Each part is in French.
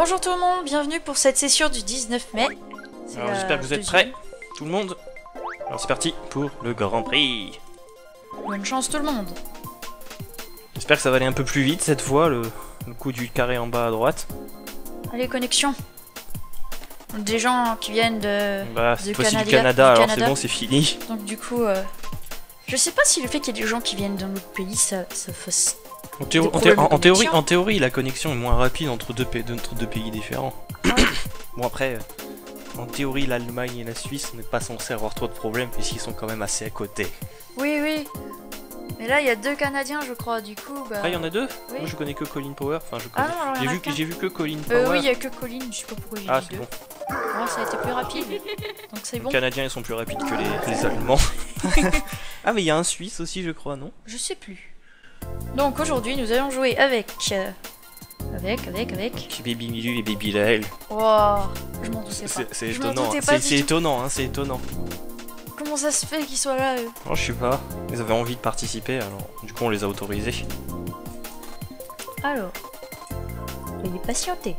Bonjour tout le monde, bienvenue pour cette session du 19 mai. Alors j'espère que vous êtes prêts, tout le monde. Alors c'est parti pour le Grand Prix. Bonne chance tout le monde. J'espère que ça va aller un peu plus vite cette fois, le coup du carré en bas à droite. Allez, connexion. Des gens qui viennent de du Canada, alors c'est bon, c'est fini. Donc du coup, je sais pas si le fait qu'il y ait des gens qui viennent d'un autre pays, ça fasse... En théorie, la connexion est moins rapide entre deux pays différents. Ouais. Bon après, en théorie, l'Allemagne et la Suisse, on n'est pas censé avoir trop de problèmes puisqu'ils sont quand même assez à côté. Oui, oui. Mais là, il y a deux Canadiens, je crois, du coup... Bah... Ah, il y en a deux oui. Moi, je connais que Colin Power. Enfin, je connais... Ah, j'ai vu que Colin Power. Oui, il y a que Colin, je sais pas pourquoi j'ai dit deux. Ah, c'est bon. Ouais, ça a été plus rapide. Donc c'est bon. Les Canadiens, ils sont plus rapides que les Allemands. Ah, mais il y a un Suisse aussi, je crois, non? Je sais plus. Donc aujourd'hui nous allons jouer avec Baby Milu et Baby Laël. Wow, je m'en doutais pas. C'est étonnant, c'est étonnant. Comment ça se fait qu'ils soient là eux? Non, je sais pas, ils avaient envie de participer alors du coup on les a autorisés. Alors, soyez patientés.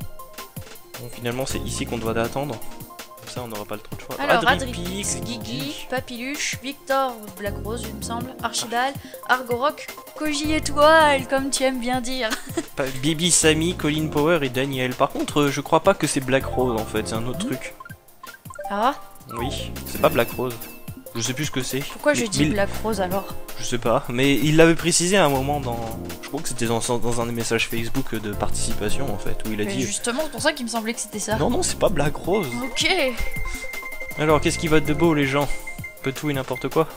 Bon, finalement c'est ici qu'on doit attendre. Comme ça on n'aura pas le trop de choix. Alors Adripix, Gigi, Papiluche, Victor, Black Rose il me semble, Archibald, Argorok, Koji et Toile, comme tu aimes bien dire. Baby Sami, Colin Power et Daniel. Par contre, je crois pas que c'est Black Rose en fait, c'est un autre truc. Ah? Oui, c'est pas Black Rose. Je sais plus ce que c'est. Pourquoi je dis Black Rose alors? Je sais pas, mais il l'avait précisé à un moment dans... Je crois que c'était dans un des messages Facebook de participation en fait, où il a dit... Justement, c'est pour ça qu'il me semblait que c'était ça. Non, non, c'est pas Black Rose. Ok. Alors, qu'est-ce qui va de beau les gens? Peu tout et n'importe quoi.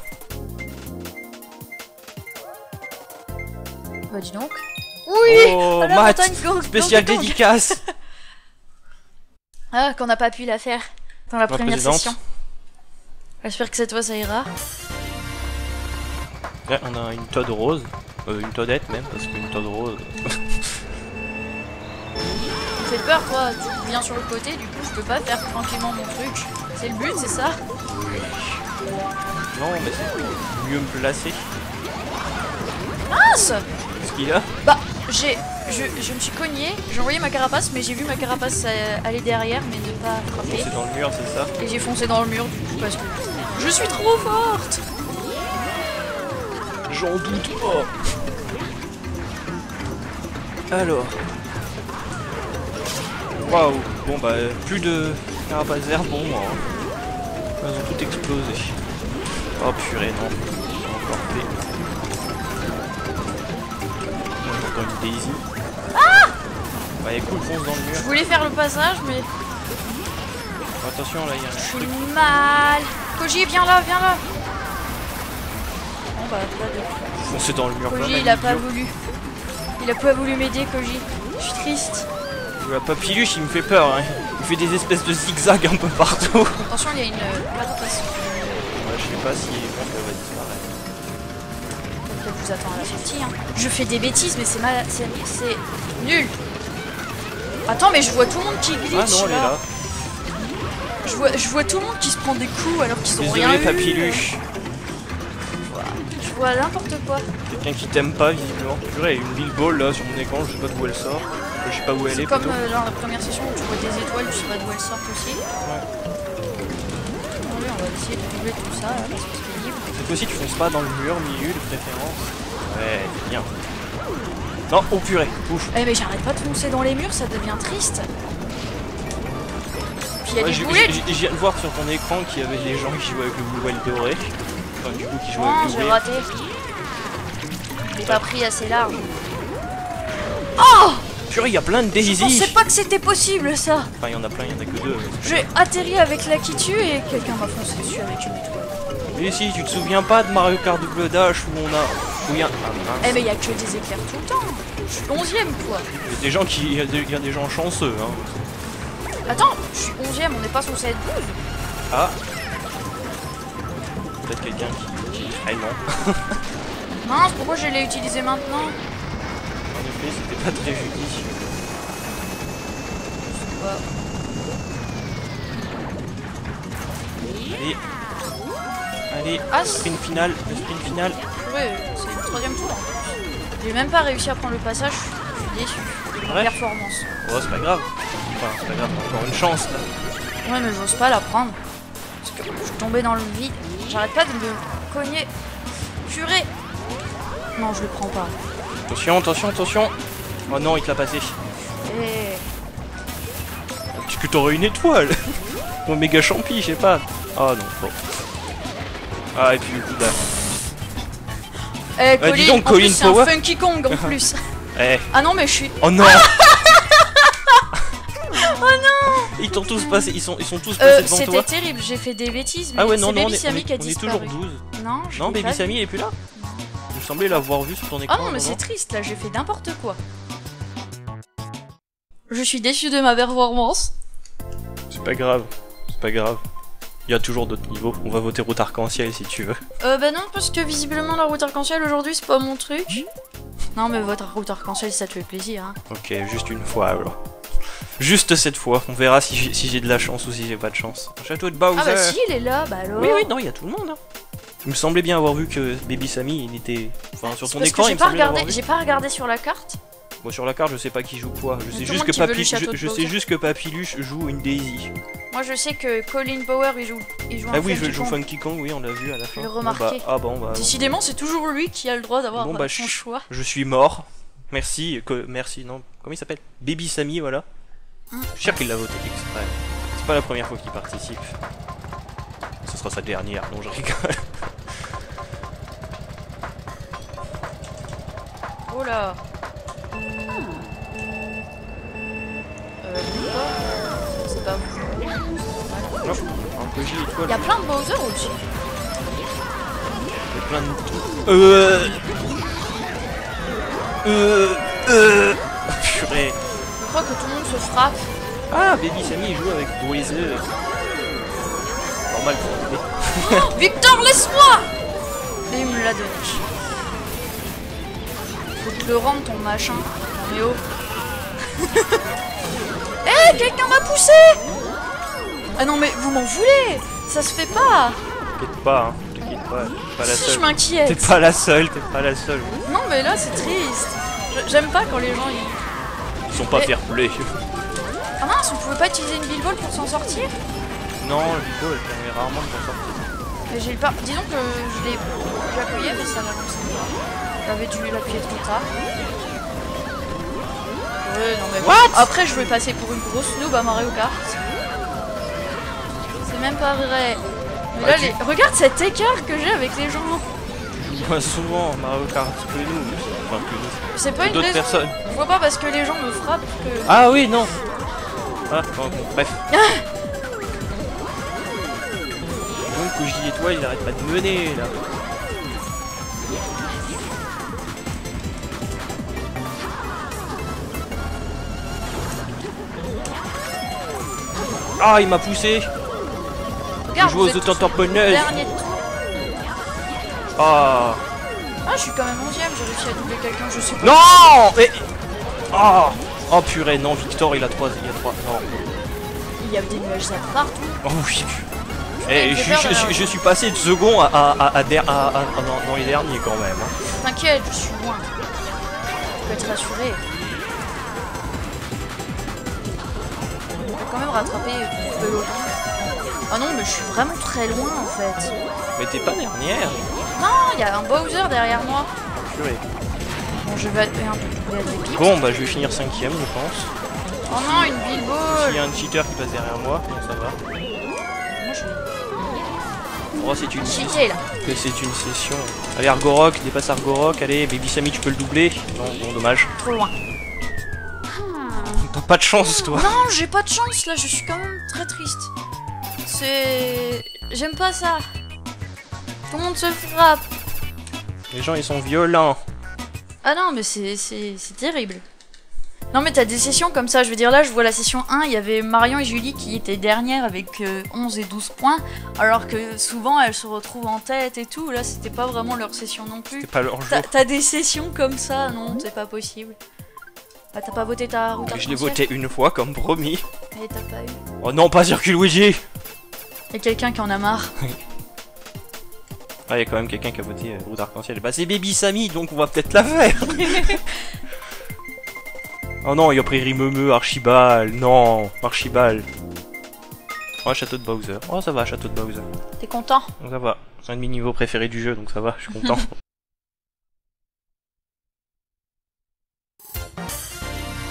Bah dis donc. Oui oh, Matt, spécial dédicace. Ah, qu'on n'a pas pu la faire dans la première session. J'espère que cette fois ça ira. Là, on a une Toad rose. Une Toadette même, parce qu'une Toad rose... Fais peur toi, tu viens sur le côté, du coup je peux pas faire tranquillement mon truc. C'est le but, c'est ça? Non, mais c'est mieux me placer. Mince! Qu'est-ce qu'il a? Bah, je me suis cogné, j'ai envoyé ma carapace, mais j'ai vu ma carapace aller derrière, mais ne pas frapper. J'ai foncé dans le mur, c'est ça? Et j'ai foncé dans le mur, du coup, parce que je suis trop forte! J'en doute pas! Alors. Waouh! Bon, bah, plus de carapace vert, bon, elles ont toutes explosé. Oh purée, non. Encore pire. Daisy. Ah bah écoute, fonce dans le mur. Je voulais faire le passage mais... Oh, attention là, il y a un... Je suis mal. Koji, viens là, viens là. Bon bah, pas de... Foncez dans le mur. Koji, il a pas voulu. Il a pas voulu m'aider, Koji. Je suis triste. La Papiluche, il me fait peur, hein. Il fait des espèces de zigzags un peu partout. Attention, il y a une... Ouais, je sais pas si... Elle va disparaître. Je vous attends à la sortie. Hein. Je fais des bêtises, mais c'est mal, c'est nul. Attends, mais je vois tout le monde qui glitch. Ah non, elle est là. Je vois tout le monde qui se prend des coups alors qu'ils ont rien eu. Papiluche. Je vois n'importe quoi. Quelqu'un qui t'aime pas visiblement. Purée, une bille ball là sur mon écran, je sais pas d'où elle sort. Je sais pas où elle est. C'est comme dans la première session où tu vois des étoiles, je sais pas d'où elles sortent aussi. Ouais. Oui, on va essayer de trouver tout ça là, parce que c'est pénible. Cette fois-ci tu fonces pas dans le mur milieu de préférence. Ouais, bien. Non, oh purée, ouf. Eh mais j'arrête pas de foncer dans les murs, ça devient triste. Puis il y a des boulettes. Je viens de voir sur ton écran qu'il y avait des gens qui jouaient avec le boulet doré. Enfin du coup qui jouaient avec le boulet. J'ai raté. J'ai pas pris assez large. Oh purée, il y a plein de daisies. Je pensais pas que c'était possible ça. Enfin, il y en a plein, il y en a que deux. J'ai atterri avec la qui tue et quelqu'un m'a foncé dessus avec une étoile. Mais si, tu te souviens pas de Mario Kart double dash où on a. Où il y a. Ah, eh, mais il y a que des éclairs tout le temps. Je suis 11ème quoi. Il y a des gens qui. Il y a des gens chanceux, hein. Attends, je suis 11ème, on n'est pas censé être 12. Ah. Peut-être quelqu'un qui. Ah non. Mince, pourquoi je l'ai utilisé maintenant? C'était pas très judicieux. Allez, allez, sprint final, le sprint final. Oui, c'est le 3e tour. J'ai même pas réussi à prendre le passage, je suis déçu. Performance. Oh, c'est pas grave. Enfin, c'est pas grave, encore une chance là. Ouais, mais j'ose pas la prendre. Parce que je suis tombé dans le vide. J'arrête pas de me cogner. Purée. Non, je le prends pas. Attention, attention, attention. Oh non, il te l'a passé. Et... Est-ce que t'aurais une étoile? Mon méga champi, je sais pas. Ah non, bon. Ah, et puis le coup d'âme. Eh, Colin, dis donc, Colin Power. C'est un Funky Kong en plus. Eh. Ah non, mais je suis. Oh non. Oh non. Ils t'ont tous passé, ils sont tous passés devant toi. C'était terrible, j'ai fait des bêtises. Mais ah ouais, non, non, Baby Sami qui a disparu. On est toujours 12. Non, non, Baby Sami, il est plus là. Il me semblait l'avoir vu sur ton écran. Ah non, mais c'est triste, là, j'ai fait n'importe quoi. Je suis déçu de ma performance. C'est pas grave, c'est pas grave. Il y a toujours d'autres niveaux. On va voter route arc-en-ciel si tu veux. Bah non, parce que visiblement la route arc-en-ciel aujourd'hui c'est pas mon truc. Non mais votre route arc-en-ciel ça te fait plaisir. Hein. Ok, juste une fois alors. Juste cette fois, on verra si j'ai de la chance ou si j'ai pas de chance. Château de Bowser. Ah bah si, il est là, bah alors. Oui, oui, non, il y a tout le monde. Hein. Il me semblait bien avoir vu que Baby Sami il était... Enfin, sur ton écran, il me semblait l'avoir vu. J'ai pas regardé sur la carte. Moi sur la carte je sais pas qui joue quoi, je sais juste que Papiluche joue une Daisy. Moi je sais que Colin Power il joue un Funky Kong. Ah oui, je joue Funky Kong, oui on l'a vu à la fin. Je l'ai remarqué. Ah bon bah... Décidément c'est toujours lui qui a le droit d'avoir son choix. Je suis mort, merci, non, comment il s'appelle? Baby Sami, voilà. Je suis sûr qu'il l'a voté exprès. C'est pas la première fois qu'il participe. Ce sera sa dernière, non je rigole. Oh là. C'est pas non, il y a plein de Bowser aussi. Il y a plein de... Purée. Je crois que tout le monde se frappe. Ah, Baby Sami joue avec Bowser. Normal pour bébé. Victor, laisse-moi. Et il me l'a donné. Faut que le rende ton machin. Mais oh. Eh, hey, quelqu'un m'a poussé. Ah non mais vous m'en voulez. Ça se fait pas. T'inquiète pas, hein. T'inquiète pas. T'es pas la seule. Si je m'inquiète. T'es pas la seule, t'es pas la seule. Non mais là c'est triste. J'aime pas quand les gens ils sont pas fair play. Ah mince, on pouvait pas utiliser une billball pour s'en sortir? Non, la billball elle permet rarement de s'en sortir. Mais j'ai pas. Disons que je l'ai appuyé mais ça n'avançait pas. J'avais dû l'appuyer trop tard. Non, mais what? Après je vais passer pour une grosse noob à Mario Kart. C'est même pas vrai. Mais là, regarde cet écart que j'ai avec les gens. Je vois souvent Mario Kart que nous. Enfin, que nous. C'est pas une raison. Personnes. Je vois pas parce que les gens me frappent que... Ah oui, non. Ah, bon, bref. Donc Koji et toi, il n'arrête pas de mener là. Ah, il m'a poussé. Regarde, je joue aux auto-tamponneuses. Ah. Ah, je suis quand même 11ème, j'ai réussi à doubler quelqu'un, je sais pas. Non et... Ah. Oh purée, non, Victor, il a 3, il a 3. Non. Il y a des nuages à partout. Oh oui. Et je suis passé de second dans les derniers quand même. T'inquiète, je suis loin. Tu peux être rassuré. Quand même rattraper de l'eau. Ah non mais je suis vraiment très loin en fait. Mais t'es pas dernière. Non, il y a un Bowser derrière moi. Purée. Bon je vais un peu plus. Bon bah je vais finir 5ème je pense. Oh non une billball. Il y a un cheater qui passe derrière moi, non ça va. Oh c'est une cheater là. C'est une session. Allez Argorok, dépasse Argorok, allez Baby Sami tu peux le doubler. Non bon dommage. Trop loin. T'as pas de chance toi. Non j'ai pas de chance là, je suis quand même très triste. C'est... J'aime pas ça. Tout le monde se frappe. Les gens ils sont violents. Ah non mais c'est terrible. Non mais t'as des sessions comme ça, je veux dire là je vois la session 1, il y avait Marion et Julie qui étaient dernières avec 11 et 12 points. Alors que souvent elles se retrouvent en tête et tout, là c'était pas vraiment leur session non plus. C'était pas leur jeu. T'as des sessions comme ça, non c'est pas possible. Bah t'as pas voté ta route. Je l'ai voté une fois comme promis. Et t'as pas eu. Oh non pas Circuit Luigi. Y'a quelqu'un qui en a marre. Ah y'a quand même quelqu'un qui a voté route arc-en-ciel. Bah c'est Baby Sami donc on va peut-être la faire. Oh non, il a pris Rimeumeu, Archibald. Non, Archibald. Oh, château de Bowser. Oh, ça va, château de Bowser. T'es content? Ça va. C'est un de mes niveaux préférés du jeu, donc ça va, je suis content.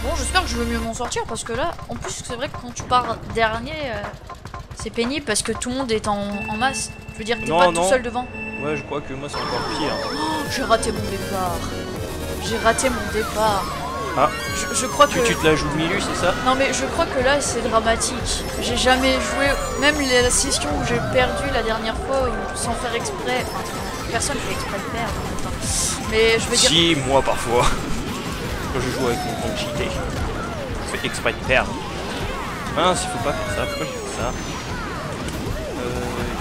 Bon, j'espère que je vais mieux m'en sortir parce que là, en plus, c'est vrai que quand tu pars dernier, c'est pénible parce que tout le monde est en masse. Je veux dire, t'es pas tout seul devant. Ouais, je crois que moi, c'est encore pire. Oh, j'ai raté mon départ. J'ai raté mon départ. Ah, je crois que... Tu te la joues au milieu, c'est ça? Non, mais je crois que là, c'est dramatique. J'ai jamais joué... Même la session où j'ai perdu la dernière fois, sans faire exprès... Enfin, personne fait exprès de perdre, en même temps. Mais je veux dire... Si, moi, parfois. Quand je joue avec mon compte cheaté. Je fais exprès de perdre. Mince, il faut pas faire ça. Pourquoi j'ai fait ça?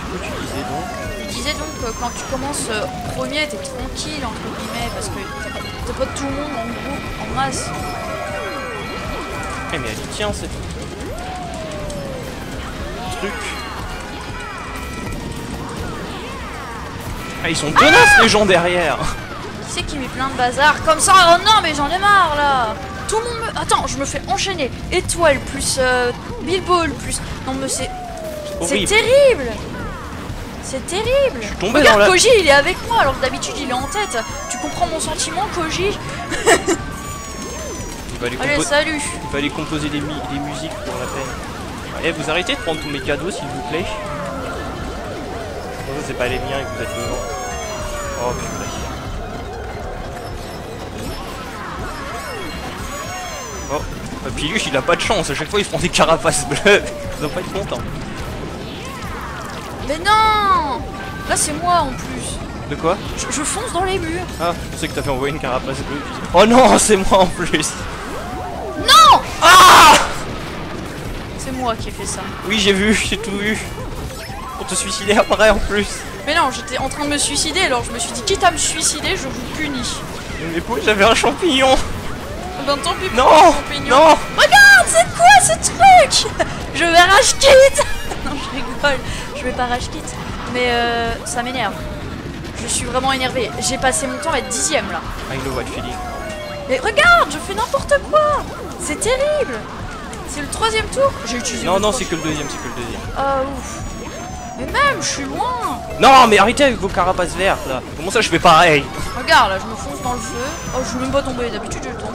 Du coup, tu disais donc... quand tu commences premier, t'es tranquille entre guillemets parce que t'as pas tout le monde en groupe, en masse. Eh mais elle y tient cette truc. Ah ils sont tenaces les gens derrière. Qui c'est qui met plein de bazar comme ça? Oh non mais j'en ai marre là. Tout le monde me... Attends, je me fais enchaîner. Étoile plus Billball plus... Non mais c'est... C'est terrible. C'est terrible! Je suis tombé. Regarde, dans la... Koji il est avec moi alors que d'habitude il est en tête. Tu comprends mon sentiment, Koji? Allez, salut! Il fallait composer des musiques pour la peine. Allez, vous arrêtez de prendre tous mes cadeaux s'il vous plaît. C'est pas les miens et que vous êtes devant. Oh purée. Oh, Papiluche il a pas de chance, à chaque fois il se prend des carapaces bleues. Ils doivent pas être contents. Mais non! Là c'est moi en plus. De quoi? Je fonce dans les murs. Ah, je sais que t'as fait envoyer une carapace bleue. Oh non, c'est moi en plus. Non! Ah! C'est moi qui ai fait ça. Oui, j'ai vu, j'ai tout vu. Pour te suicider après en plus. Mais non, j'étais en train de me suicider alors je me suis dit, quitte à me suicider, je vous punis. Mais pourquoi j'avais un champignon? Ben tant pis pour un champignon. Non! Regarde, c'est quoi ce truc? Je vais rage quitte. Non, je rigole. Je vais pas rage quitte, mais ça m'énerve. Je suis vraiment énervé. J'ai passé mon temps à être 10ème là. I know what feeling. Mais regarde, je fais n'importe quoi. C'est terrible. C'est le 3ème tour. J'ai utilisé. Non, non, c'est que le 2ème, c'est que le 2ème. Ah ouf. Mais même, je suis loin. Non, mais arrêtez avec vos carapaces vertes là. Comment ça, je fais pareil? Regarde, là, je me fonce dans le feu. Oh, je veux même pas tomber. D'habitude, je tombe.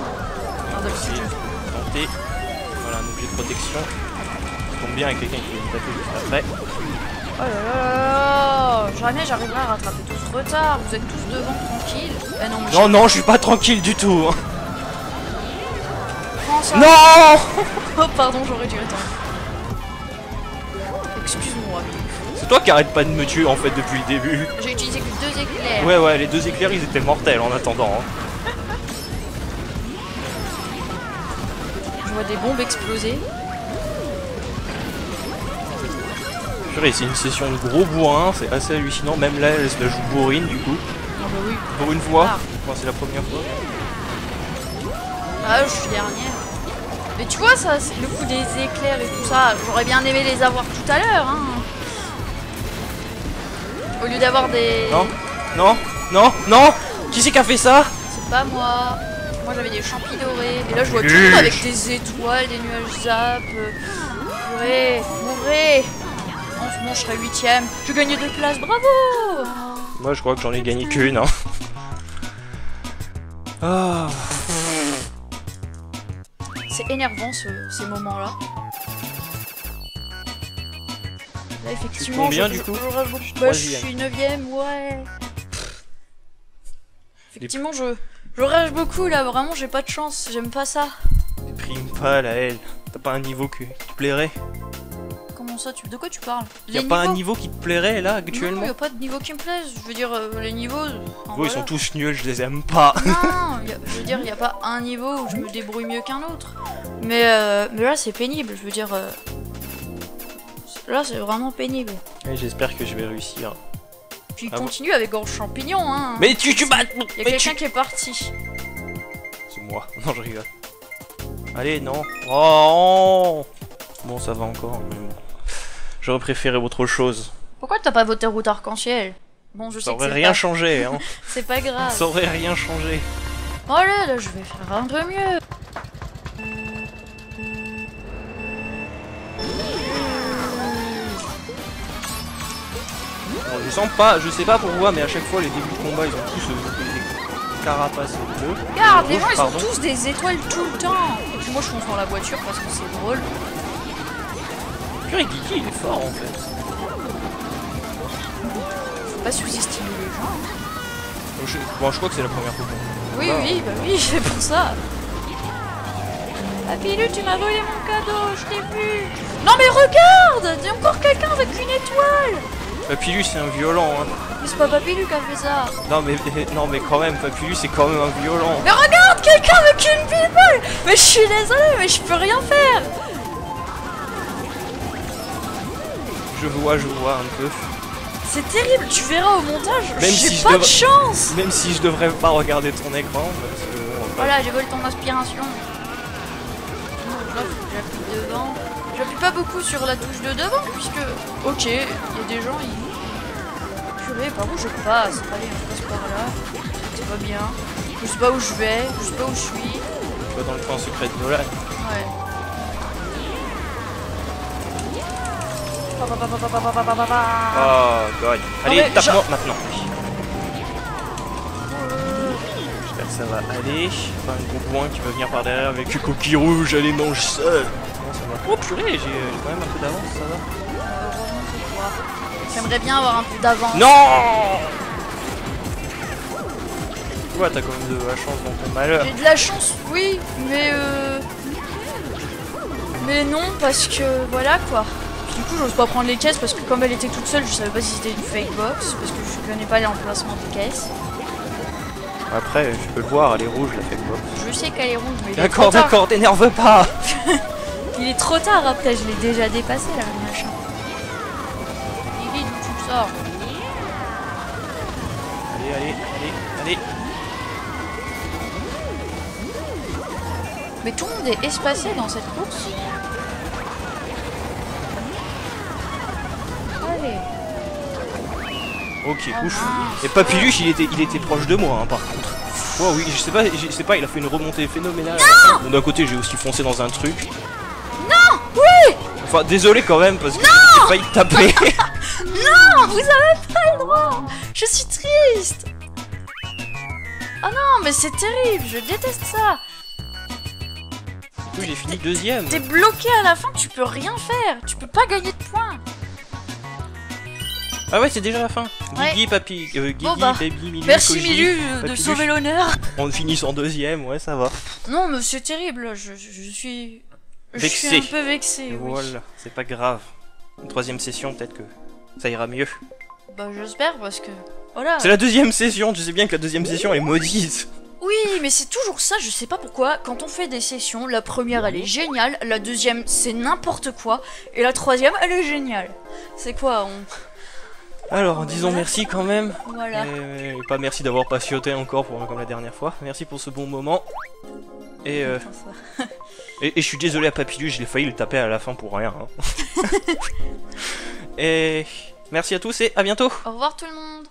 Enfin, d'habitude, je tenter. Voilà, un objet de protection. Je tombe bien avec quelqu'un qui vient me taper juste après. Oh là là, jamais j'arriverai à rattraper tout ce retard, vous êtes tous devant, tranquille. Eh non, mais non, non, je suis pas tranquille du tout. Non, non. Oh pardon, j'aurais dû attendre. Excuse-moi. C'est toi qui arrête pas de me tuer en fait depuis le début. J'ai utilisé que 2 éclairs. Ouais, ouais, les 2 éclairs ils étaient mortels en attendant. Hein. Je vois des bombes exploser. C'est une session de gros bourrin, c'est assez hallucinant, même là elle se la joue bourrine du coup. Ah bah oui. Pour une fois, enfin, c'est la première fois. Ah je suis dernière. Mais tu vois ça, c'est le coup des éclairs et tout ça, j'aurais bien aimé les avoir tout à l'heure hein. Au lieu d'avoir des... Non, non, non, non. Qui c'est qui a fait ça? C'est pas moi. Moi j'avais des champis dorés. Et là je vois tout le monde avec des étoiles, des nuages zap. Mourez, mourez. Bon, je serai 8ème. J'ai gagné 2 places, bravo! Moi, je crois que j'en ai gagné qu'une. Hein. Oh. C'est énervant ces moments-là. Là, effectivement, combien, du coup bah, je suis 9ème, ouais. Effectivement, je rage beaucoup là, vraiment, j'ai pas de chance, j'aime pas ça. Déprime pas, Laël. T'as pas un niveau que tu plairais? Ça, de quoi tu parles? Y'a pas un niveau qui te plairait là actuellement? Non, y'a pas de niveau qui me plaise. Je veux dire, les niveaux. Ils sont tous nuls, je les aime pas. Non, je veux dire, y'a pas un niveau où je me débrouille mieux qu'un autre. Mais là, c'est pénible. Je veux dire, là, c'est vraiment pénible. Et j'espère que je vais réussir. Puis continue avec Gorge Champignon. Hein. Mais tu bats. Y'a quelqu'un qui est parti. C'est moi. Non, je rigole. Allez, non. Oh. Bon, ça va encore. J'aurais préféré autre chose. Pourquoi t'as pas voté Route Arc-en-Ciel? Bon, je sais que ça aurait rien changé, hein. C'est pas grave. Ça aurait rien changé. Allez, là, je vais faire un peu mieux. semble pas, je sais pas pourquoi, mais à chaque fois les débuts de combat ils ont tous des carapaces et bleus. Regarde, les gens ils ont tous des étoiles tout le temps. Et puis moi je fonce dans la voiture parce que c'est drôle. Purée, Gigi il est fort en fait. Faut pas sous-estimer les gens. Bon, je crois que c'est la première fois. Oui, ah, oui, bah oui, c'est pour ça. Happy Lu, tu m'as volé mon cadeau, je t'ai vu. Non mais regarde, il y a encore quelqu'un avec une étoile. Papiluche c'est un violent hein. Mais c'est pas Papiluche qui a fait ça. Non mais quand même, Papiluche c'est quand même un violent. Mais regarde, quelqu'un avec une bille. Mais je suis désolé, mais je peux rien faire. Je vois un peu. C'est terrible, tu verras au montage, j'ai pas de chance. Même si je devrais pas regarder ton écran parce que... Voilà, j'ai volé ton inspiration. J'appuie devant. J'appuie pas beaucoup sur la touche de devant puisque... Ok, il y a des gens, ils... Purée, par où je passe? Allez, je passe par là. C'est pas bien. Je sais pas où je vais, je sais pas où je suis. Tu vas dans le coin secret de Toile. Ouais. Oh god. Allez, tape-moi maintenant. J'espère que ça va aller. Pas un gros point qui va venir par derrière avec une coquille rouge, elle les mange seule. Oh purée, j'ai quand même un peu d'avance, ça va. J'aimerais bien avoir un peu d'avance. Non. Ouais, t'as quand même de la chance dans ton malheur. J'ai de la chance, oui, mais non, parce que voilà quoi. Puis, du coup, j'ose pas prendre les caisses parce que comme elle était toute seule, je savais pas si c'était une fake box parce que je connais pas l'emplacement des caisses. Après, je peux le voir, elle est rouge la fake box. Je sais qu'elle est rouge, mais d'accord, t'énerve pas. Il est trop tard après, je l'ai déjà dépassé là, le machin. Il est vide, tu sors. Allez. Mais tout le monde est espacé dans cette course. Allez. Ok, ouf. Et Papiluche, il était proche de moi, hein, par contre. Oh oui, je sais pas, il a fait une remontée phénoménale. Bon, d'un côté, j'ai aussi foncé dans un truc. Enfin, désolé quand même, parce que j'ai failli taper. Non, vous avez pas le droit. Je suis triste. Ah non, mais c'est terrible, je déteste ça. Oui, j'ai fini deuxième. T'es bloqué à la fin, tu peux rien faire. Tu peux pas gagner de points. Ah ouais, c'est déjà la fin. Ouais. Gigi, Papi, Gigi, bon bah, Baby, Milu, merci Koji, Milu de sauver l'honneur. On finit en deuxième, ouais, ça va. Non, mais c'est terrible, je suis un peu vexé. Voilà, oui. C'est pas grave. Une troisième session, peut-être que ça ira mieux. Bah j'espère parce que... Voilà. C'est la deuxième session, tu sais bien que la deuxième session est maudite. Oui, mais c'est toujours ça, je sais pas pourquoi. Quand on fait des sessions, la première elle est géniale, la deuxième c'est n'importe quoi, et la troisième elle est géniale. C'est quoi on... Alors, disons merci quand même. Voilà. Et pas merci d'avoir patienté encore pour comme la dernière fois. Merci pour ce bon moment. Et... Et je suis désolé à Papiluche, j'ai failli le taper à la fin pour rien. Hein. Et merci à tous et à bientôt. Au revoir tout le monde.